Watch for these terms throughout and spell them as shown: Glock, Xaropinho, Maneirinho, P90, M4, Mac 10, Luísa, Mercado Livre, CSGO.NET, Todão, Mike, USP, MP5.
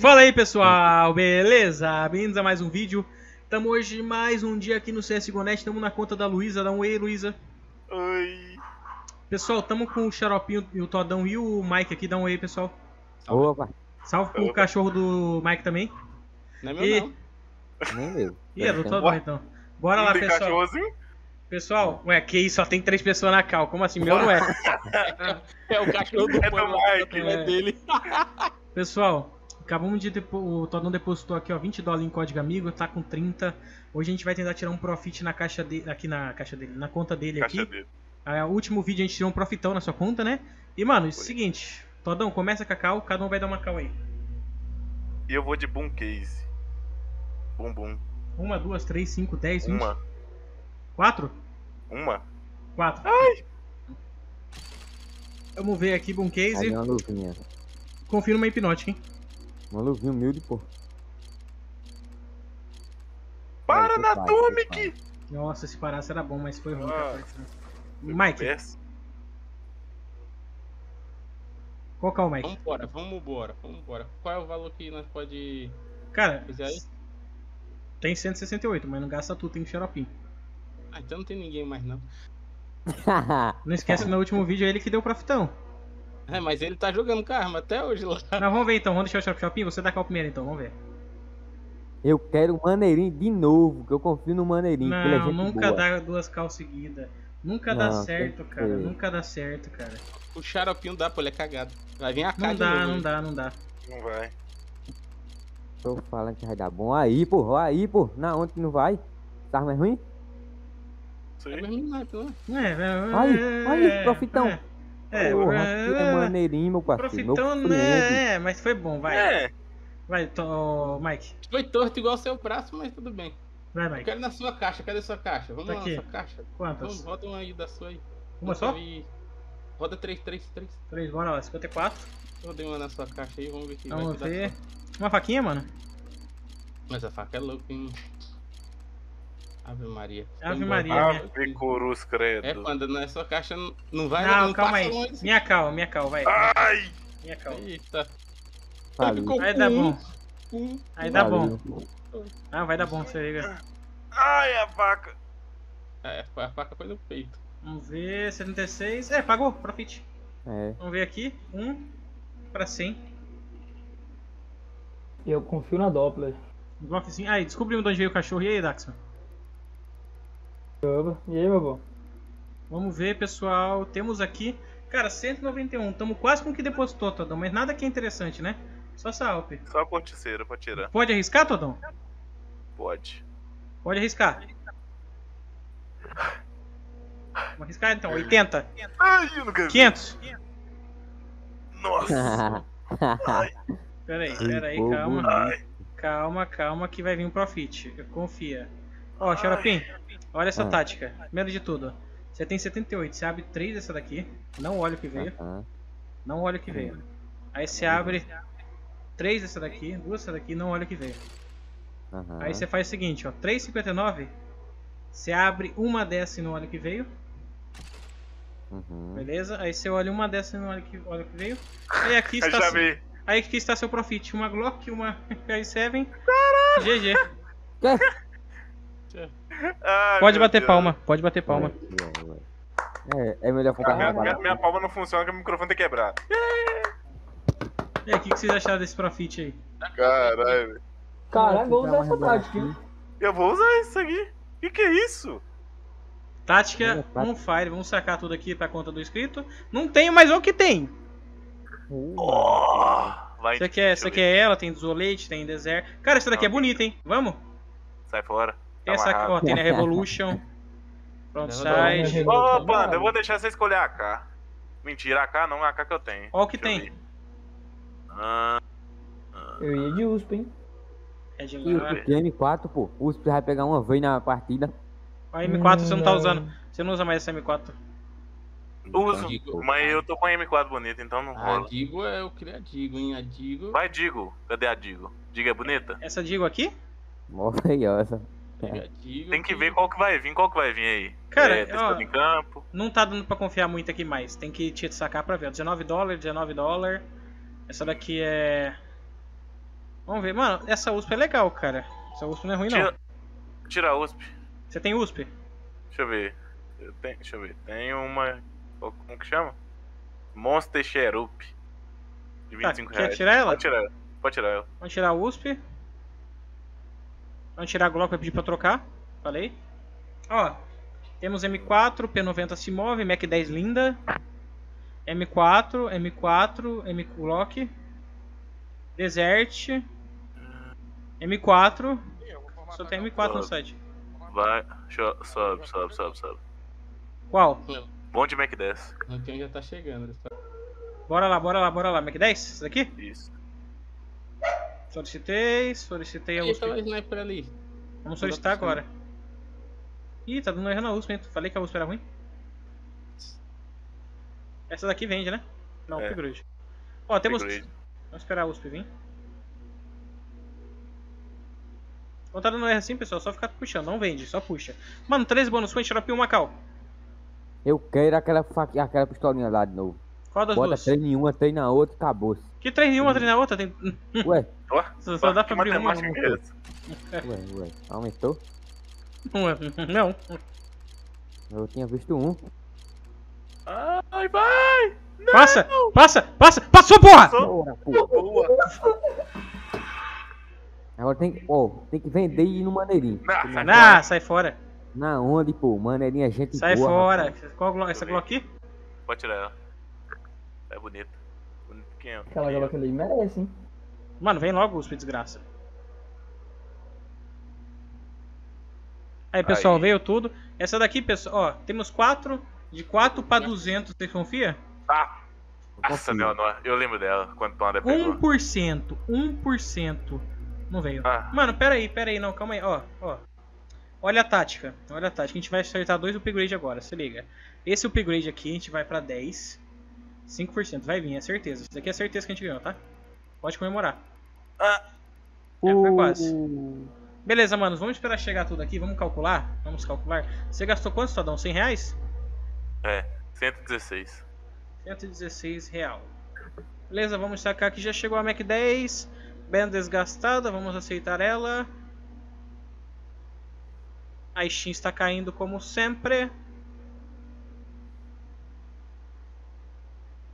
Fala aí pessoal, beleza? Bem-vindos a mais um vídeo. Estamos hoje mais um dia aqui no CSGO.NET. Estamos na conta da Luísa, dá um ei, Luísa. Oi. Pessoal, estamos com o Xaropinho, o Todão e o Mike aqui, dá um ei, pessoal. Opa. Salve pro cachorro do Mike também. Não é meu e... não. Nem meu. E é do Todão então. Bora lá, pessoal. Cachorrozinho? Pessoal, ué, que isso, só tem 3 pessoas na cal, como assim? Meu não é. É o cachorro do Mike, é dele. Pessoal, acabamos de... O Todão depositou aqui, ó, $20 em código amigo, tá com 30. Hoje a gente vai tentar tirar um profit na caixa dele, aqui na caixa dele, na conta dele caixa aqui. Dele. Aí, o último vídeo a gente tirou um profitão na sua conta, né? E, mano, é o seguinte, Todão, começa com a cal, cada um vai dar uma cal aí. E eu vou de boom case. Bum, bum. 1, 2, 3, 5, 10, 20. 4? 1. 4. Ai! Vamos ver aqui, boom case. Aí, uma luvinha. Confira uma hipnótica, hein? Uma luvinha humilde, pô. Para na Atomic! Nossa, se parasse era bom, mas foi ruim. Mike. Qual que é o Mike? Vambora, vambora, vambora. Qual é o valor que nós pode... Cara, aí? Tem 168, mas não gasta tudo, tem xaropinho. Ah, então não tem ninguém mais não. Não esquece, no último vídeo é ele que deu o profitão. É, mas ele tá jogando com a arma até hoje lá. Não, vamos ver então, vamos deixar o Xaropinho, você dá cal primeiro então, vamos ver. Eu quero o Maneirinho de novo, que eu confio no Maneirinho. Não, nunca dá 2 cal seguida. Nunca dá certo, cara, nunca dá certo, cara. O Xaropinho dá, pô, ele é cagado. Vai vir a cara de novo. Não dá, não dá, não vai. Tô falando que vai dar bom aí, pô, na onde que não vai? Tá mais ruim? Sim. É mesmo não é, olha isso, profitão. Maneirinho, meu parceiro. Profitão, né? É, mas foi bom, vai. É. Vai, Mike. Foi torto igual o seu braço, mas tudo bem. Vai, Mike. Eu quero na sua caixa, cadê a sua caixa? Vamos tá lá aqui. Na sua caixa. Quantas? Vamos, roda uma aí da sua aí. Uma só? Aí. Roda 3, bora lá, 54. Rodei uma na sua caixa aí, vamos ver que vamos vai ver. Uma faquinha, mano? Mas a faca é louca, hein? Ave Maria. Ave Maria. Ave Corus, credo. É quando na sua caixa não vai não, não calma aí. Longe. Minha calma, vai. Ai! Minha calma. Eita. Aí dá bom. Aí dá bom. Ah, vai dar bom, você liga. Ai, a faca. É, a faca foi no peito. Vamos ver, 76. É, pagou, profit. É. Vamos ver aqui. 1 pra 100. Eu confio na Doppler. Blockzinho. Aí, descobrimos de onde veio o cachorro. E aí, Daxon? E aí, meu bom? Vamos ver, pessoal. Temos aqui, cara, 191. Estamos quase com o que depositou, Todão. Mas nada que é interessante, né? Só essa Alp. Só a corticeira pra tirar. Pode arriscar, Todão? Pode. Pode arriscar. Vamos arriscar então. 80. Ai, eu não ganhei. 500. Nossa. Pera aí, calma. Ai. Calma, que vai vir um profit. Confia. Ó, Xaropim. Olha essa tática, primeiro de tudo, você tem 78, você abre 3 dessa daqui, não olha o que veio, não olha o que veio. Aí você abre 3 dessa daqui, 2 dessa daqui, não olha o que veio. Aí você faz o seguinte, ó, 3,59, você abre uma dessa e não olha o que veio. Beleza? Aí você olha uma dessa e não olha o que veio. Aí aqui está, aqui está seu profit, uma Glock, uma K7, GG. Ah, pode bater Deus. Palma, pode bater palma. É melhor focar na minha, palma não funciona porque o microfone tem que quebrar. E aí, o que vocês acharam desse profit aí? Caralho. Caralho, vou usar essa tática. Eu vou usar isso aqui. Que é isso? Tática on fire, vamos sacar tudo aqui pra conta do inscrito. Não tenho, mas o que tem? Essa aqui é ela, tem desolate, tem deserto. Cara, essa daqui é bonita, hein? Vamos? Sai fora. Tem essa aqui, ó, tem a Revolution. Frontside. Ô, Panda, eu vou deixar você escolher a AK. Mentira, a AK não, a AK que eu tenho. Ó o que tem. Eu ia de USP, hein. É de USP, M4, pô. USP vai pegar uma vez na partida. A M4 você não tá usando. Você não usa mais essa M4. Uso, mas eu tô com a M4 bonita, então não rola. A Digo é... Eu queria a Digo, hein. A Digo... Vai, Digo. Cadê a Digo? Digo é bonita? Essa Digo aqui? Mó feiosa. Tem que ver qual que vai vir, aí. Cara, ó, em campo. Não tá dando pra confiar muito aqui mais. Tem que te sacar pra ver. $19, $19. Essa daqui é Vamos ver. Mano, essa USP é legal, cara. Essa USP não é ruim, não. Tira a USP. Você tem USP? Deixa eu ver. Eu tenho, deixa eu ver. Tem uma... Como que chama? Monster Xarup. De 25 reais. Quer tirar ela? Pode tirar ela. Pode tirar ela. Vamos tirar a USP. Vamos tirar a Glock, vai pedir pra trocar. Falei. Ó. Temos M4, P90 se move, Mac 10 linda. M4, M-Glock. Desert. M4. Só tem M4 no site. Vai, sobe. Qual? Bom de Mac 10. O Ken já tá chegando. Bora lá. Mac 10? Isso daqui? Isso. Solicitei a USP. Tá o sniper ali. Vamos solicitar agora. Ih, tá dando erro na USP, hein? Falei que a USP era ruim. Essa daqui vende, né? Não, é. Upgrade. Ó, temos... Upgrade. Vamos esperar a USP vir. Vou tá dando erro assim, pessoal. Só ficar puxando. Não vende, só puxa. Mano, 3 bônus foi em Xaropinho, Macau. Eu quero aquela pistolinha lá de novo. Qual das duas? 3 em uma, 3 na outra, acabou-se. Que 3 em uma, 3 na outra? Tem... Ué? Só dá pra abrir uma. Ué, aumentou? Não. Eu tinha visto um. Ai, vai! Não! Passa! Passou, porra! Boa! Agora tem que... Ó, tem que vender e ir no Maneirinho. Não, sai fora. Na onde, pô? Maneirinho é gente boa. Sai fora. Qual essa Glock aqui? Pode tirar ela. É bonita. Bonitinha. Aquela Glock ali merece, hein? Mano, vem logo, USP, desgraça. Aí, pessoal, veio tudo. Essa daqui, pessoal, ó, temos 4... De 4 para 200, você confia? Ah! Nossa, meu, eu lembro dela, quanto ela pegou. 1%. Não veio. Ah. Mano, pera aí, não, calma aí, ó. Olha a tática. A gente vai acertar 2 upgrade agora, se liga. Esse upgrade aqui, a gente vai para 10. 5%, vai vir, é certeza. Isso daqui é certeza que a gente ganhou, tá? Pode comemorar. Ah! Foi quase. Beleza, manos, vamos esperar chegar tudo aqui, vamos calcular. Você gastou quanto, Todão? 100 reais? É, 116. 116 real. Beleza, vamos sacar aqui. Já chegou a Mac 10. Bem desgastada, vamos aceitar ela. A Steam está caindo como sempre.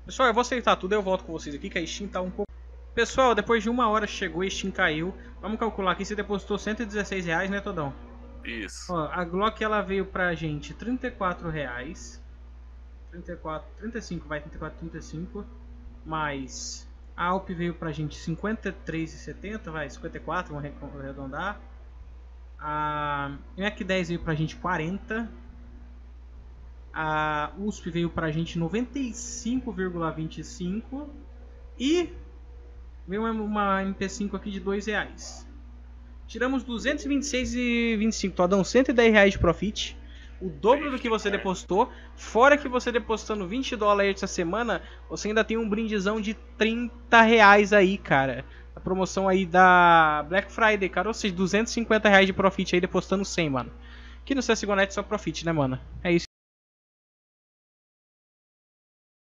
Pessoal, eu vou aceitar tudo, eu volto com vocês aqui que a Steam tá um pouco... Pessoal, depois de 1 hora chegou, a Steam caiu. Vamos calcular aqui, você depositou 116 reais, né, Todão? Isso. Ó, a Glock ela veio pra gente 34 reais. 35, mais a Alp veio pra gente 53,70, vai, 54, vamos arredondar. A Mac 10 veio pra gente 40. A USP veio pra gente 95,25 e veio uma MP5 aqui de 2 reais. Tiramos 226,25, Todão, 110 reais de profit. O dobro do que você depositou, fora que você depositando $20 essa semana, você ainda tem um brindezão de 30 reais aí, cara. A promoção aí da Black Friday, cara, ou seja, 250 reais de profit aí, depositando 100, mano. Que no CSGO.NET só profit, né, mano? É isso.